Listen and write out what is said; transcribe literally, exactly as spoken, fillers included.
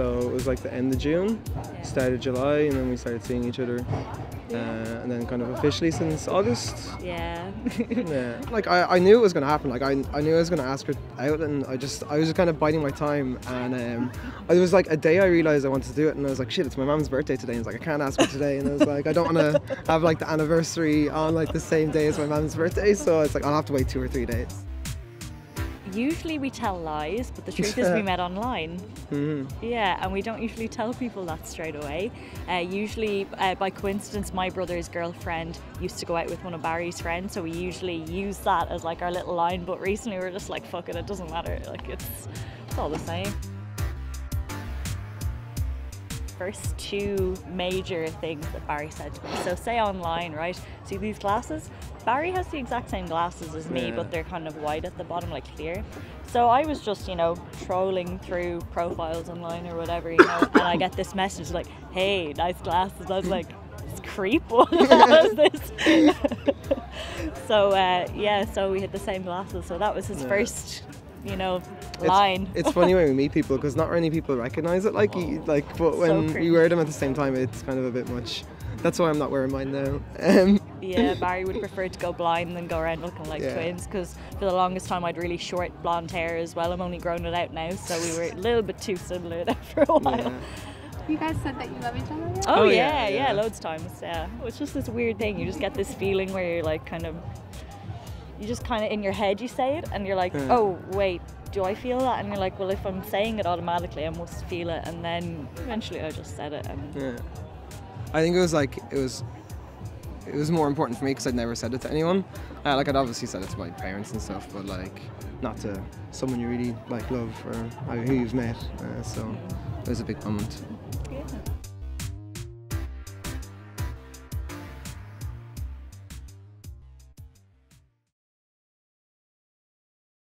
So it was like the end of June, start of July, and then we started seeing each other. Uh, and then kind of officially since August. Yeah. Yeah. Like I, I knew it was going to happen. Like I, I knew I was going to ask her out, and I just, I was just kind of biding my time. And um, it was like a day I realized I wanted to do it, and I was like, shit, it's my mom's birthday today. And I was like, I can't ask her today. And I was like, I don't want to have like the anniversary on like the same day as my mom's birthday. So it's like, I'll have to wait two or three days. Usually we tell lies, but the truth is we met online. Mm-hmm. Yeah, and we don't usually tell people that straight away. Uh, usually, uh, by coincidence, my brother's girlfriend used to go out with one of Barry's friends, so we usually use that as like our little line, but recently we were just like, fuck it, it doesn't matter, like it's, it's all the same. First two major things that Barry said to me. So say online, right? See these glasses? Barry has the exact same glasses as me, yeah. But they're kind of white at the bottom, like clear. So I was just, you know, trolling through profiles online or whatever, you know, and I get this message like, hey, nice glasses. I was like, it's creep, what is this? So uh, yeah, so we had the same glasses. So that was his yeah. first you know, line. It's, it's funny when we meet people because not many people recognise it. Like, you, like, but when so you wear them at the same time, it's kind of a bit much. That's why I'm not wearing mine now. Um. Yeah, Barry would prefer to go blind than go around looking like yeah. twins, because for the longest time I'd really short blonde hair as well. I'm only growing it out now, so we were a little bit too similar there for a while. Yeah. You guys said that you love each other? Yet? Oh, oh yeah, yeah, yeah, loads of times. Yeah, it's just this weird thing. You just get this feeling where you're like kind of. You just kind of in your head you say it and you're like, yeah. oh wait, do I feel that? And you're like, well, if I'm saying it automatically, I must feel it. And then eventually I just said it. And yeah. I think it was like it was it was more important for me because I'd never said it to anyone. Uh, like I'd obviously said it to my parents and stuff, but like not to someone you really like love or who you've met. Uh, so it was a big moment. Yeah.